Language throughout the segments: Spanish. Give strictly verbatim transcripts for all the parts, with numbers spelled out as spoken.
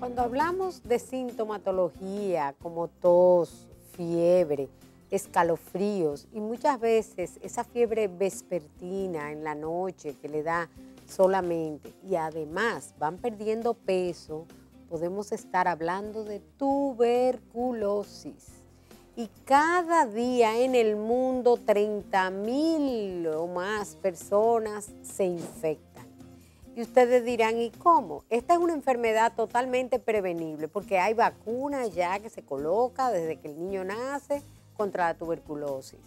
Cuando hablamos de sintomatología como tos, fiebre, escalofríos y muchas veces esa fiebre vespertina en la noche que le da solamente y además van perdiendo peso, podemos estar hablando de tuberculosis. Y cada día en el mundo treinta mil o más personas se infectan. Y ustedes dirán, ¿y cómo? Esta es una enfermedad totalmente prevenible porque hay vacunas ya que se coloca desde que el niño nace contra la tuberculosis.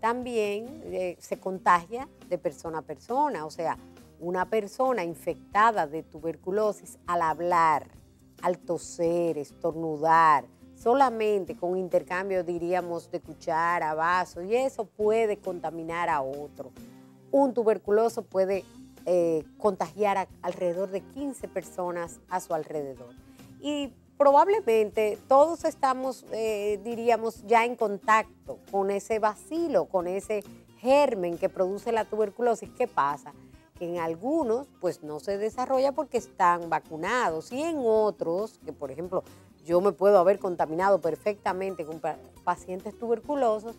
También eh, se contagia de persona a persona, o sea, una persona infectada de tuberculosis al hablar, al toser, estornudar, solamente con intercambio, diríamos, de cuchara, vaso, y eso puede contaminar a otro. Un tuberculoso puede eh, contagiar a alrededor de quince personas a su alrededor. Y probablemente todos estamos, eh, diríamos, ya en contacto con ese bacilo, con ese germen que produce la tuberculosis. ¿Qué pasa? Que en algunos, pues, no se desarrolla porque están vacunados, y en otros, que por ejemplo, yo me puedo haber contaminado perfectamente con pacientes tuberculosos.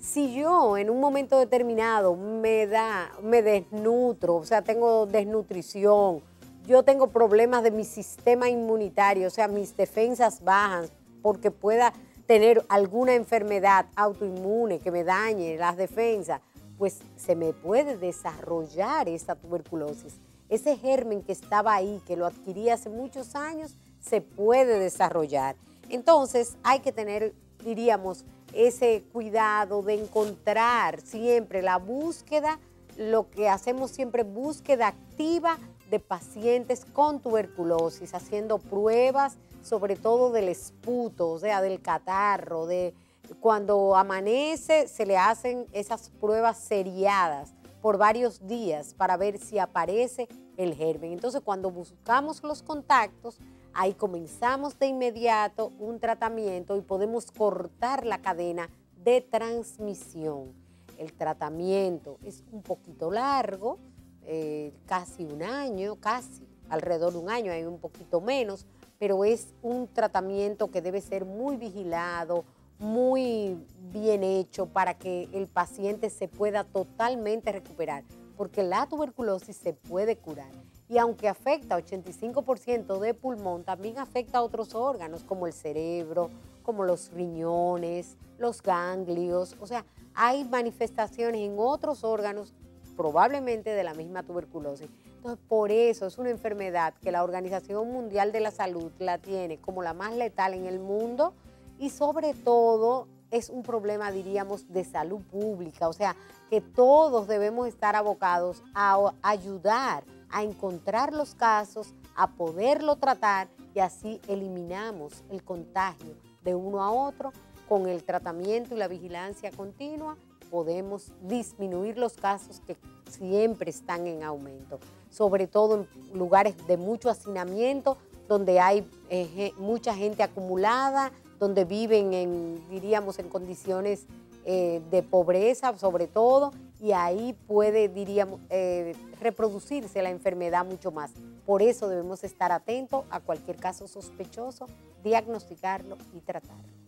Si yo en un momento determinado me da, me desnutro, o sea, tengo desnutrición, yo tengo problemas de mi sistema inmunitario, o sea, mis defensas bajan porque pueda tener alguna enfermedad autoinmune que me dañe las defensas, pues se me puede desarrollar esta tuberculosis. Ese germen que estaba ahí, que lo adquirí hace muchos años, se puede desarrollar. Entonces hay que tener, diríamos, ese cuidado de encontrar siempre la búsqueda, lo que hacemos siempre, búsqueda activa de pacientes con tuberculosis, haciendo pruebas, sobre todo del esputo, o sea, del catarro, de cuando amanece se le hacen esas pruebas seriadas por varios días para ver si aparece el germen. Entonces, cuando buscamos los contactos, ahí comenzamos de inmediato un tratamiento y podemos cortar la cadena de transmisión. El tratamiento es un poquito largo, eh, casi un año, casi alrededor de un año, hay un poquito menos, pero es un tratamiento que debe ser muy vigilado, muy bien hecho para que el paciente se pueda totalmente recuperar, porque la tuberculosis se puede curar. Y aunque afecta ochenta y cinco por ciento de pulmón, también afecta a otros órganos como el cerebro, como los riñones, los ganglios. O sea, hay manifestaciones en otros órganos probablemente de la misma tuberculosis. Entonces, por eso es una enfermedad que la Organización Mundial de la Salud la tiene como la más letal en el mundo y sobre todo es un problema, diríamos, de salud pública. O sea, que todos debemos estar abocados a ayudar a encontrar los casos, a poderlo tratar y así eliminamos el contagio de uno a otro. Con el tratamiento y la vigilancia continua podemos disminuir los casos que siempre están en aumento, sobre todo en lugares de mucho hacinamiento, donde hay eh, mucha gente acumulada, donde viven en, diríamos, en condiciones eh, de pobreza sobre todo, y ahí puede, diríamos, eh, reproducirse la enfermedad mucho más. Por eso debemos estar atentos a cualquier caso sospechoso, diagnosticarlo y tratarlo.